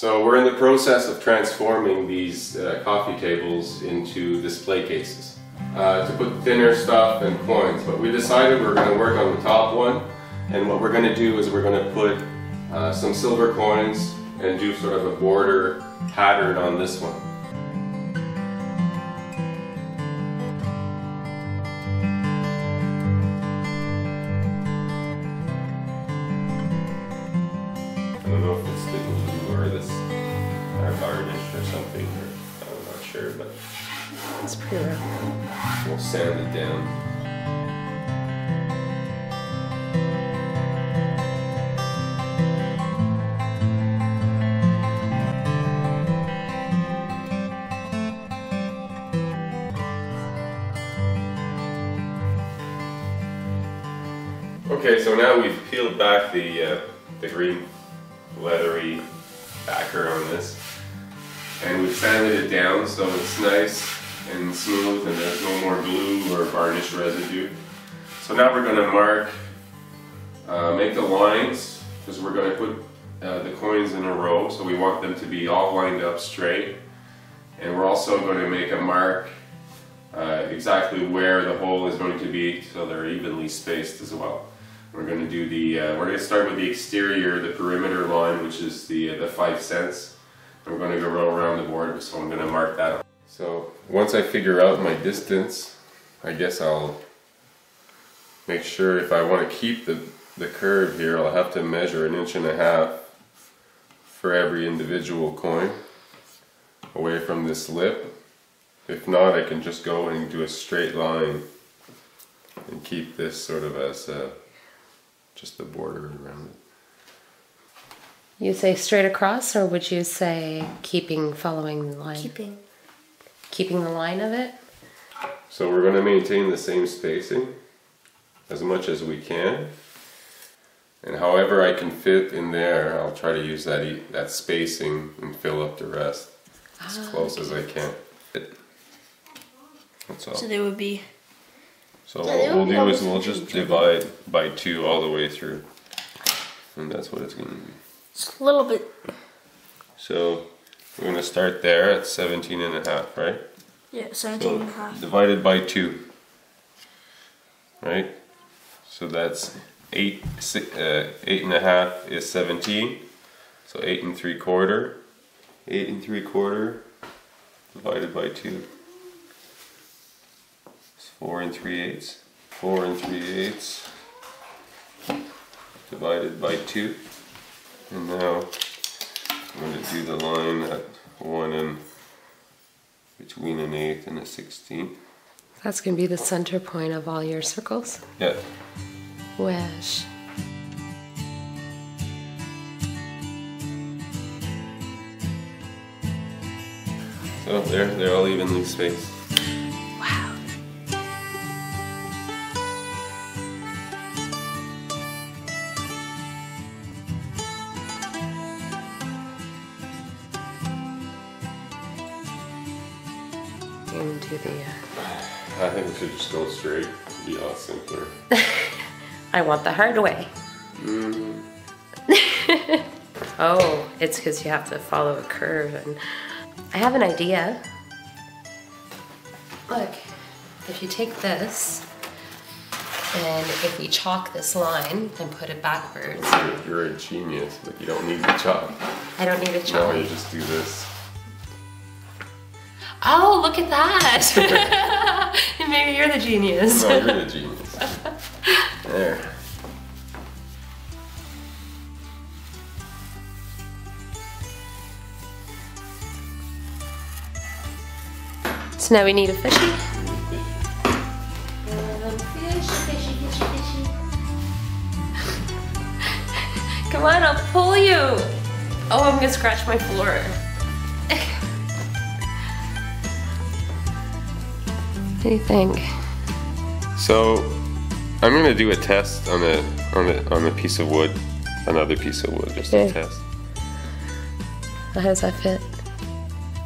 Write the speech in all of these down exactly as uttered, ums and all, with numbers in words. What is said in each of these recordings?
So we're in the process of transforming these uh, coffee tables into display cases uh, to put thinner stuff and coins, but we decided we're going to work on the top one, and what we're going to do is we're going to put uh, some silver coins and do sort of a border pattern on this one. I don't know if it's the glue or this or varnish or something, or I'm not sure, but it's pretty rough. We'll sand it down. Okay, so now we've peeled back the, uh, the green leathery backer on this, and we've sanded it down so it's nice and smooth and there's no more glue or varnish residue. So now we're going to mark, uh, make the lines, because we're going to put uh, the coins in a row, so we want them to be all lined up straight, and we're also going to make a mark uh, exactly where the hole is going to be so they're evenly spaced as well. We're going to do the. Uh, we're going to start with the exterior, the perimeter line, which is the uh, the five cents. I'm going to go roll around the board, so I'm going to mark that. So once I figure out my distance, I guess I'll make sure if I want to keep the the curve here, I'll have to measure an inch and a half for every individual coin away from this lip. If not, I can just go and do a straight line and keep this sort of as a just the border around it. You say straight across, or would you say keeping, following the line? Keeping. Keeping the line of it? So we're going to maintain the same spacing as much as we can. And however I can fit in there, I'll try to use that, e that spacing and fill up the rest as ah, close okay. as I can. That's all. So there would be... So what we'll do is we'll just divide by two all the way through, and that's what it's going to be. Just a little bit. So we're going to start there at seventeen and a half, right? Yeah, seventeen and a half. Divided by two, right? So that's eight, six, uh, eight and a half is seventeen, so eight and three quarter, eight and three quarter divided by two. Four and three eighths, four and three eighths, divided by two, and now I'm going to do the line at one and between an eighth and a sixteenth. That's going to be the center point of all your circles? Yeah. Wish. So there, they're all evenly spaced. Into the. Uh... I think we should just go straight. It'd be a lot simpler. I want the hard way. Mm. Oh, it's because you have to follow a curve, and I have an idea. Look, if you take this and if you chalk this line and put it backwards. You're, you're a genius. Like, you don't need the chalk. I don't need a chalk. No, you just do this. Oh, look at that! Maybe you're the genius. No, you're the genius. There. So now we need a fishy. Fishy, fishy, fishy, fishy. Come on, I'll pull you. Oh, I'm gonna scratch my floor. What do you think? So I'm gonna do a test on a on a on a piece of wood, another piece of wood, just okay. a test. How does that fit?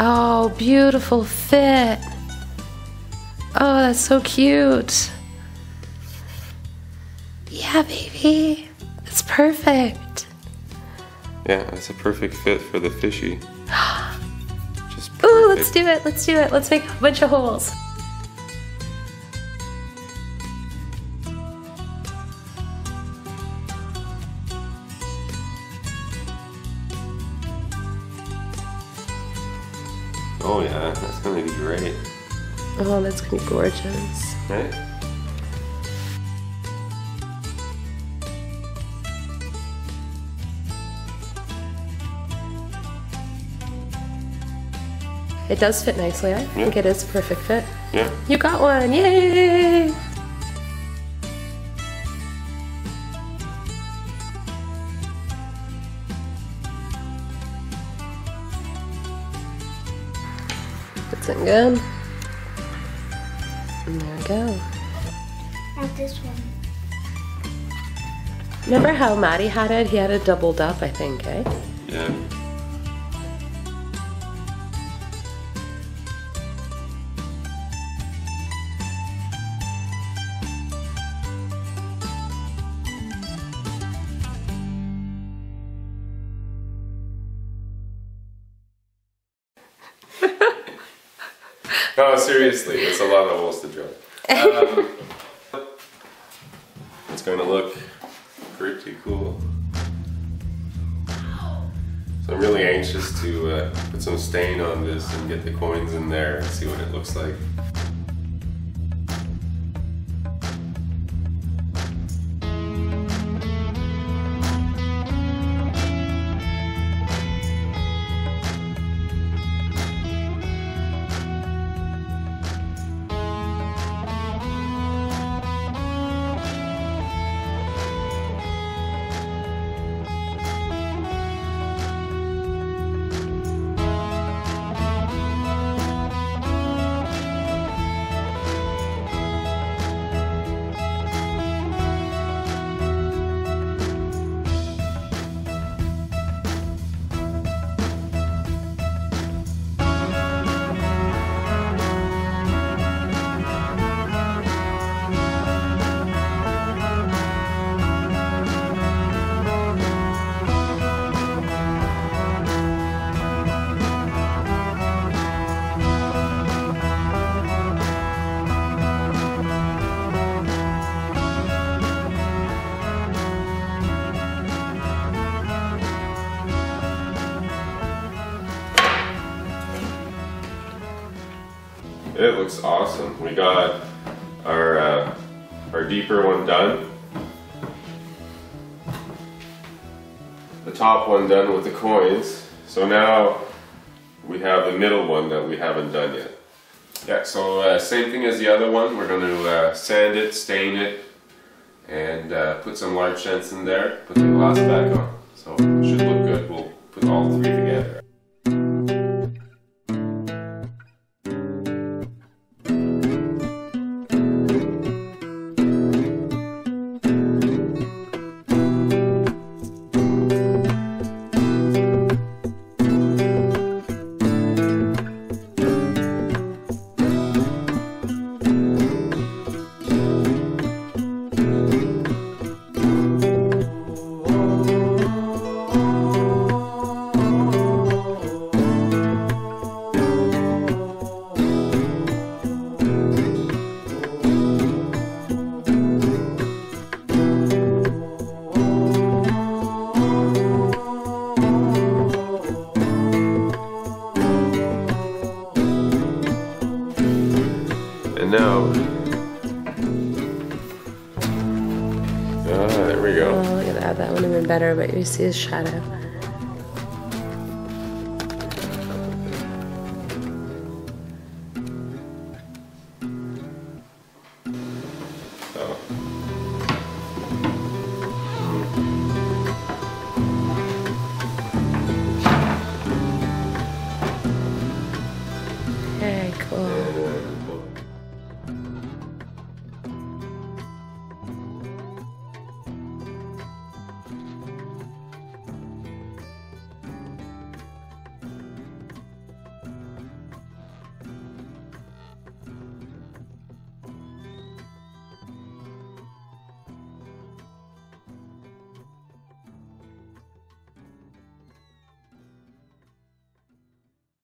Oh, beautiful fit! Oh, that's so cute. Yeah, baby, that's perfect. Yeah, it's a perfect fit for the fishy. Just perfect. Ooh, let's do it, let's do it. Let's make a bunch of holes. Oh yeah, that's gonna be great. Oh, that's gonna be gorgeous. Right? It does fit nicely. I think yeah. It is a perfect fit. Yeah. You got one, yay! That's it good. And there we go. Not this one. Remember how Maddie had it? He had it doubled up, I think, eh? Yeah. No, seriously, it's a lot of holes to drill. Um, it's going to look pretty cool. So I'm really anxious to uh, put some stain on this and get the coins in there and see what it looks like. It looks awesome. We got our uh, our deeper one done, the top one done with the coins. So now we have the middle one that we haven't done yet. Yeah. So uh, same thing as the other one. We're going to uh, sand it, stain it, and uh, put some lime scents in there. Put the glass back on. So it should look good. We'll put all three together. No. Ah, there we go. Oh, I could add that one even better, but you see his shadow.